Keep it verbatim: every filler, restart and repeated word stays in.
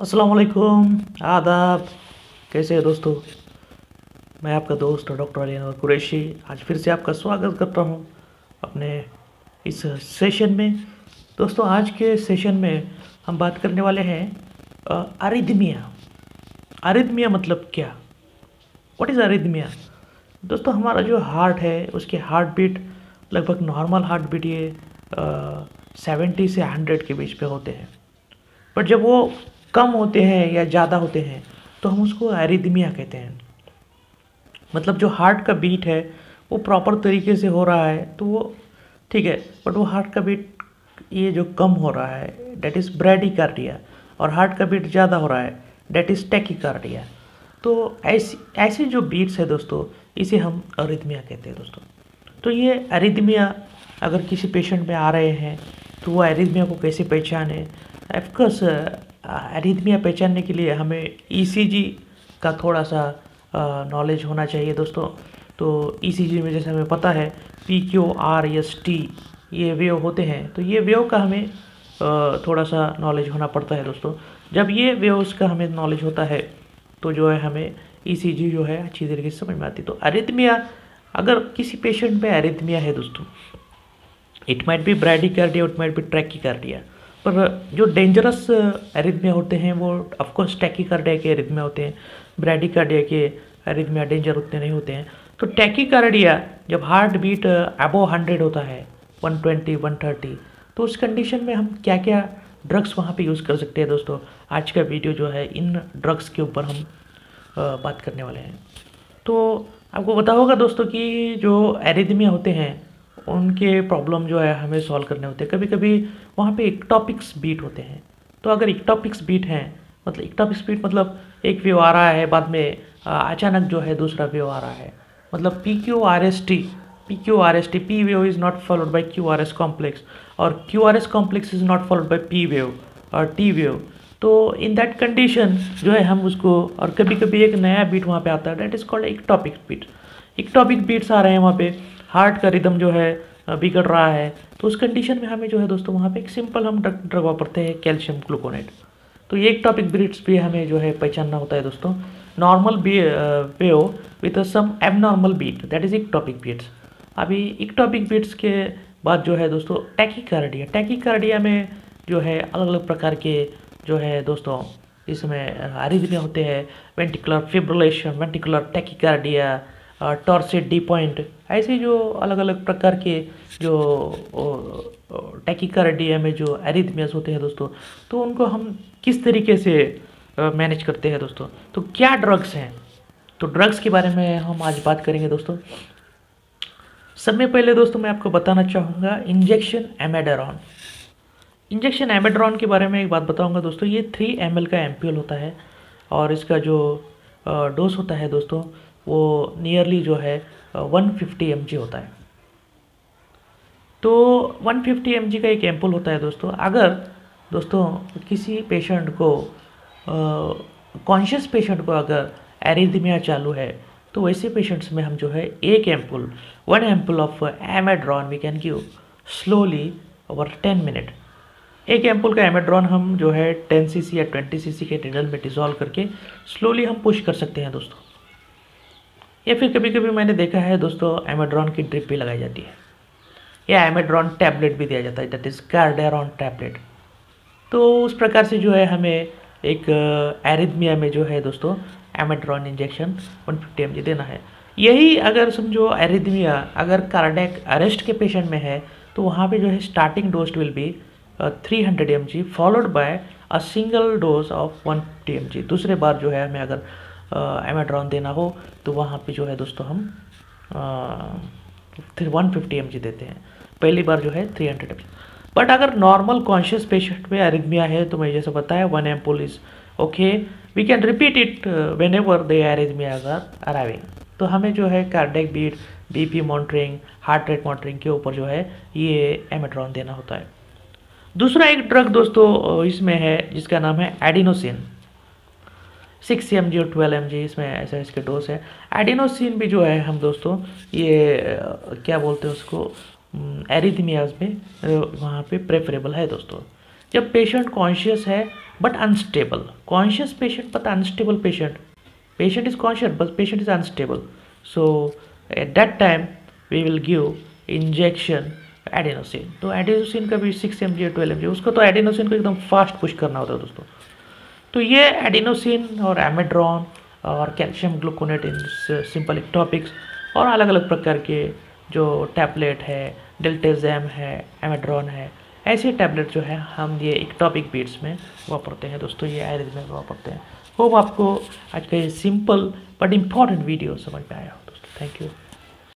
अस्सलामुअलैकुम, आदाब। कैसे हैं दोस्तों? मैं आपका दोस्त डॉक्टर अलीना कुरैशी आज फिर से आपका स्वागत करता हूं अपने इस सेशन में। दोस्तों, आज के सेशन में हम बात करने वाले हैं अरिदमिया। अरिदमिया मतलब क्या? What is arrhythmia? दोस्तों, हमारा जो हार्ट है उसकी हार्ट बीट लगभग नॉर्मल हार्ट बीट ये सेवेंटी से हंड्रेड के बीच पे होते हैं, बट जब वो कम होते हैं या ज़्यादा होते हैं तो हम उसको अरिदमिया कहते हैं। मतलब जो हार्ट का बीट है वो प्रॉपर तरीके से हो रहा है तो वो ठीक है, बट वो हार्ट का बीट ये जो कम हो रहा है डैट इज़ ब्रैडीकार्डिया, और हार्ट का बीट ज़्यादा हो रहा है डैट इज़ टैकीकार्डिया। तो ऐसी ऐसे जो बीट्स है दोस्तों, इसे हम अरिदमिया कहते हैं दोस्तों। तो ये अरिदमिया अगर किसी पेशेंट में आ रहे हैं तो वो अरिदमिया को कैसे पहचाने? ऑफकोर्स अरिदमिया पहचानने के लिए हमें ईसीजी का थोड़ा सा नॉलेज होना चाहिए दोस्तों। तो ईसीजी में जैसे हमें पता है P Q R S T ये वेव होते हैं, तो ये वेव का हमें थोड़ा सा नॉलेज होना पड़ता है दोस्तों। जब ये वेव्स का हमें नॉलेज होता है तो जो है हमें ईसीजी जो है अच्छी तरीके से समझ में आती है। तो अरिदमिया अगर किसी पेशेंट में अरिदमिया है दोस्तों, it might be bradycardia, it might be tachycardia, पर जो डेंजरस अरिदमिया होते हैं वो ऑफकोर्स टैकीकार्डिया के अरिदमिया होते हैं। ब्रैडीकार्डिया के अरिदमिया डेंजर उतने नहीं होते हैं। तो टैकीकार्डिया जब हार्ट बीट अबो हंड्रेड होता है, वन ट्वेंटी वन थर्टी, तो उस कंडीशन में हम क्या क्या ड्रग्स वहाँ पे यूज़ कर सकते हैं दोस्तों? आज का वीडियो जो है इन ड्रग्स के ऊपर हम बात करने वाले हैं। तो आपको पता होगा दोस्तों कि जो अरिदमिया होते हैं उनके प्रॉब्लम जो है हमें सॉल्व करने होते हैं। कभी कभी वहाँ पे इक्टॉपिक्स बीट होते हैं, तो अगर इक्टॉपिक्स बीट हैं मतलब इक्टॉपिक्स बीट मतलब एक वेव आ रहा है, बाद में अचानक जो है दूसरा वेव आ रहा है, मतलब P Q R S T P Q R S T, P wave is not followed by Q R S complex, और Q R S complex is not followed by P wave और T wave. तो in that condition जो है हम उसको, और कभी कभी एक नया बीट वहाँ पर आता है that is called ectopic beat. Ectopic beats आ रहे हैं वहाँ पर, हार्ट का रिदम जो है बिगड़ रहा है, तो उस कंडीशन में हमें जो है दोस्तों वहाँ पे एक सिंपल हम ड्रग ड्रग वापरते हैं कैल्शियम ग्लूकोनेट। तो ये एक टॉपिक ब्रीड्स भी हमें जो है पहचानना होता है दोस्तों। Normal wave with some abnormal beat that is ectopic beats. अभी एक टॉपिक बीट्स के बाद जो है दोस्तों टैकीकार्डिया। टैकीकार्डिया में जो है अलग अलग प्रकार के जो है दोस्तों इसमें अरिदमिया होते हैं, ventricular fibrillation, ventricular tachycardia, torsades de pointes, ऐसे जो अलग अलग प्रकार के जो टैकीकार्डिया में जो अरिदमियास होते हैं दोस्तों, तो उनको हम किस तरीके से मैनेज करते हैं दोस्तों? तो क्या ड्रग्स हैं? तो ड्रग्स के बारे में हम आज बात करेंगे दोस्तों। सब में पहले दोस्तों मैं आपको बताना चाहूँगा इंजेक्शन एमेडारोन। इंजेक्शन एमेडारोन के बारे में एक बात बताऊँगा दोस्तों। ये थ्री एम एल का एम पी एल होता है, और इसका जो डोज होता है दोस्तों वो नियरली जो है वन फिफ्टी एम जी होता है। तो वन फिफ्टी एम जी का एक एम्पूल होता है दोस्तों। अगर दोस्तों किसी पेशेंट को, कॉन्शियस पेशेंट को अगर एरिदमिया चालू है, तो वैसे पेशेंट्स में हम जो है एक ampoule one ampoule of amiodarone we can give slowly over ten minute. एक एम्पूल का एमेड्रॉन हम जो है टेन सी सी या ट्वेंटी सी सी के निडल में डिजॉल्व करके स्लोली हम पुश कर सकते हैं दोस्तों। या फिर कभी कभी मैंने देखा है दोस्तों एमेड्रॉन की ड्रिप भी लगाई जाती है, या एमेड्रॉन टैबलेट भी दिया जाता है दैट इज़ कार्डारोन टैबलेट। तो उस प्रकार से जो है हमें एक एरिदमिया में जो है दोस्तों amiodarone injection one fifty M G देना है। यही अगर समझो एरिदमिया अगर कार्डियक अरेस्ट के पेशेंट में है, तो वहाँ पे जो है starting dose will be three hundred M G followed by a single dose of one fifty M G. दूसरे बार जो है हमें अगर एमेड्रॉन uh, देना हो तो वहाँ पे जो है दोस्तों हम फिर uh, one fifty M G देते हैं, पहली बार जो है three hundred M G. But अगर नॉर्मल कॉन्शियस पेशेंट में अरिदमिया है तो मैं जैसे बताया one ampoule is okay, we can repeat it whenever they arrhythmia are arriving. तो हमें जो है cardiac beat, BP monitoring, heart rate monitoring के ऊपर जो है ये एमेड्रॉन देना होता है। दूसरा एक ड्रग दोस्तों इसमें है जिसका नाम है एडिनोसिन, सिक्स एम जी और ट्वेल्व एम जी इसमें ऐसा इसके डोज है। एडिनोसिन भी जो है हम दोस्तों ये क्या बोलते हैं उसको एरिदमियाज में वहाँ पे प्रेफरेबल है दोस्तों। जब पेशेंट कॉन्शियस है but unstable, conscious patient but unstable patient, patient is conscious but patient is unstable. So at that time we will give injection adenosine. तो एडेनोसिन का भी सिक्स एम जी या ट्वेल्व एम जी, उसको तो adenosine को एकदम fast push करना होता है दोस्तों. तो ये एडेनोसिन और एमिड्रॉन और कैल्शियम ग्लूकोनेट इन सिंपल टॉपिक्स और अलग अलग प्रकार के जो टैबलेट है, डेल्टेजैम है, एमिड्रॉन है, ऐसे टैबलेट जो है हम ये एक्टॉपिक बीट्स में वापरते हैं दोस्तों, ये आयुर्वेद में वापरते हैं. होप आपको आज का ये सिंपल बट इम्पॉर्टेंट वीडियो समझ में आया हो दोस्तों. Thank you.